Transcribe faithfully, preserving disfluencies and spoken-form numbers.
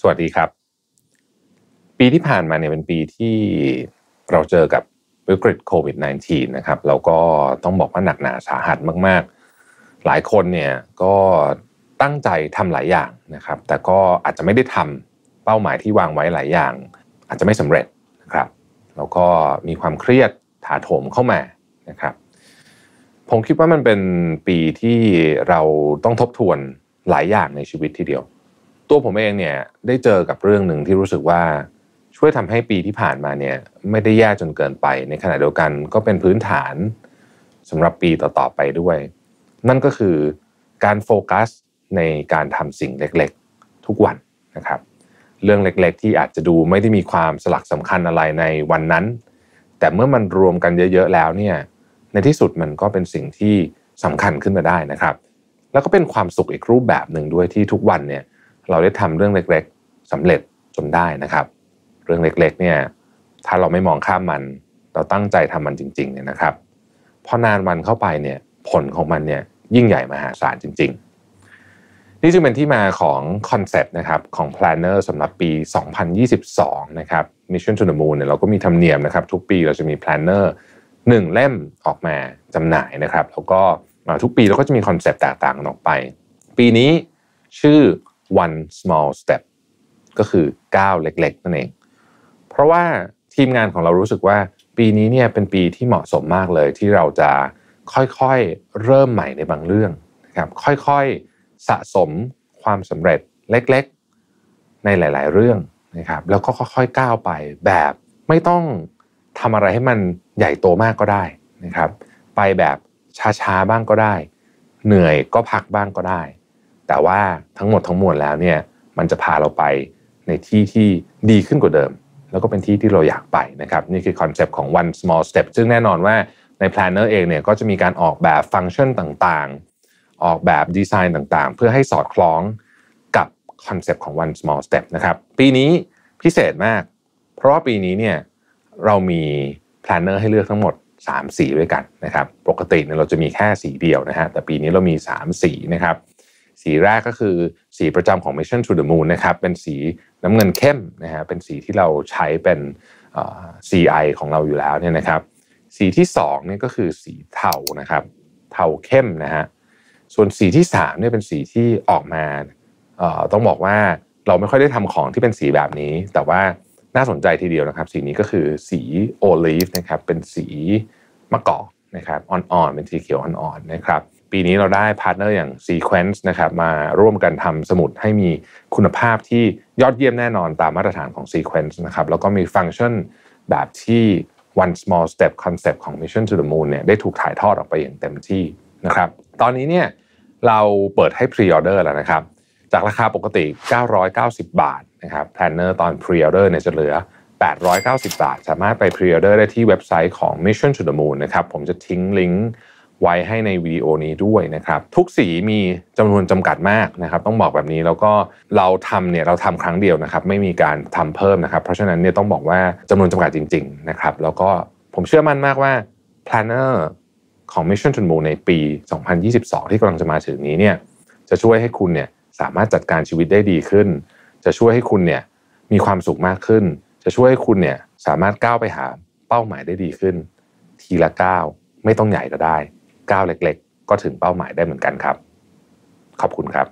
สวัสดีครับปีที่ผ่านมาเนี่ยเป็นปีที่เราเจอกับวิกฤตโควิด สิบเก้า นะครับแล้วก็ต้องบอกว่าหนักหนาสาหัสมากๆหลายคนเนี่ยก็ตั้งใจทำหลายอย่างนะครับแต่ก็อาจจะไม่ได้ทำเป้าหมายที่วางไว้หลายอย่างอาจจะไม่สำเร็จนะครับแล้วก็มีความเครียดถาโถมเข้ามานะครับผมคิดว่ามันเป็นปีที่เราต้องทบทวนหลายอย่างในชีวิตทีเดียวตัวผมเองเนี่ยได้เจอกับเรื่องหนึ่งที่รู้สึกว่าช่วยทำให้ปีที่ผ่านมาเนี่ยไม่ได้แย่จนเกินไปในขณะเดียวกันก็เป็นพื้นฐานสำหรับปีต่อๆไปด้วยนั่นก็คือการโฟกัสในการทำสิ่งเล็กๆทุกวันนะครับเรื่องเล็กๆที่อาจจะดูไม่ได้มีความสลักสำคัญอะไรในวันนั้นแต่เมื่อมันรวมกันเยอะๆแล้วเนี่ยในที่สุดมันก็เป็นสิ่งที่สำคัญขึ้นมาได้นะครับแล้วก็เป็นความสุขอีกรูปแบบหนึ่งด้วยที่ทุกวันเนี่ยเราได้ทำเรื่องเล็กๆสำเร็จจนได้นะครับเรื่องเล็กๆเนี่ยถ้าเราไม่มองข้ามมันเราตั้งใจทำมันจริงๆเนี่ยนะครับพอนานวันเข้าไปเนี่ยผลของมันเนี่ยยิ่งใหญ่มหาศาลจริงๆนี่จึงเป็นที่มาของคอนเซ็ปต์นะครับของแพลนเนอร์สำหรับปีสองพันยี่สิบสองนะครับ Mission to the Moon เนี่ยเราก็มีธรรมเนียมนะครับทุกปีเราจะมีแพลนเนอร์หนึ่งเล่มออกมาจำหน่ายนะครับแล้วก็ทุกปีเราก็จะมีคอนเซ็ปต์แตกต่างกันออกไปปีนี้ชื่อ One Small Step ก็คือก้าวเล็กๆนั่นเองเพราะว่าทีมงานของเรารู้สึกว่าปีนี้เนี่ยเป็นปีที่เหมาะสมมากเลยที่เราจะค่อยๆเริ่มใหม่ในบางเรื่องนะครับค่อยๆสะสมความสำเร็จเล็กๆในหลายๆเรื่องนะครับแล้วก็ค่อยๆก้าวไปแบบไม่ต้องทำอะไรให้มันใหญ่โตมากก็ได้นะครับไปแบบช้าๆบ้างก็ได้เหนื่อยก็พักบ้างก็ได้แต่ว่าทั้งหมดทั้งมวลแล้วเนี่ยมันจะพาเราไปในที่ที่ดีขึ้นกว่าเดิมแล้วก็เป็นที่ที่เราอยากไปนะครับนี่คือคอนเซปต์ของ One Small Step ซึ่งแน่นอนว่าใน Planner เองเนี่ยก็จะมีการออกแบบฟังก์ชันต่างๆออกแบบดีไซน์ต่างๆเพื่อให้สอดคล้องกับคอนเซปต์ของ One Small Step นะครับปีนี้พิเศษมากเพราะว่าปีนี้เนี่ยเรามีแพลนเนอร์ให้เลือกทั้งหมดสามสีด้วยกันนะครับปกติเนี่ยเราจะมีแค่สีเดียวนะฮะแต่ปีนี้เรามีสามสีนะครับสีแรกก็คือสีประจำของ Mission to the Moon นะครับเป็นสีน้ำเงินเข้มนะฮะเป็นสีที่เราใช้เป็นเอ่อ ซี ไอ ของเราอยู่แล้วเนี่ยนะครับสีที่สองเนี่ยก็คือสีเทานะครับเทาเข้มนะฮะส่วนสีที่สามเนี่ยเป็นสีที่ออกมาเอ่อต้องบอกว่าเราไม่ค่อยได้ทำของที่เป็นสีแบบนี้แต่ว่าน่าสนใจทีเดียวนะครับสีนี้ก็คือสีโอลีฟนะครับเป็นสีมะกอกนะครับอ่อนๆเป็นสีเขียวอ่อนๆนะครับปีนี้เราได้พาร์ทเนอร์อย่าง Sequence นะครับมาร่วมกันทำสมุดให้มีคุณภาพที่ยอดเยี่ยมแน่นอนตามมาตรฐานของ Sequence นะครับแล้วก็มีฟังก์ชันแบบที่ One Small Step Concept ของ Mission to the Moon เนี่ยได้ถูกถ่ายทอดออกไปอย่างเต็มที่นะครับตอนนี้เนี่ยเราเปิดให้ Pre-order แล้วนะครับจากราคาปกติเก้าร้อยเก้าสิบบาทนะครับแพลนเนอร์ตอน Pre-order เนี่ยจะเหลือแปดร้อยเก้าสิบบาทสามารถไป Pre-order ได้ที่เว็บไซต์ของ Mission to the Moon นะครับผมจะทิ้งลิงก์ไว้ให้ในวิดีโอนี้ด้วยนะครับทุกสีมีจำนวนจำกัดมากนะครับต้องบอกแบบนี้แล้วก็เราทำเนี่ยเราทำครั้งเดียวนะครับไม่มีการทำเพิ่มนะครับเพราะฉะนั้นเนี่ยต้องบอกว่าจำนวนจำกัดจริงๆนะครับแล้วก็ผมเชื่อมั่นมากว่าแพลนเนอร์ของ Mission to the Moon ในปีสองพันยี่สิบสองที่กำลังจะมาถึงนี้เนี่ยจะช่วยให้คุณเนี่ยสามารถจัดการชีวิตได้ดีขึ้นจะช่วยให้คุณเนี่ยมีความสุขมากขึ้นจะช่วยให้คุณเนี่ยสามารถก้าวไปหาเป้าหมายได้ดีขึ้นทีละก้าวไม่ต้องใหญ่ก็ได้ก้าวเล็กๆก็ถึงเป้าหมายได้เหมือนกันครับขอบคุณครับ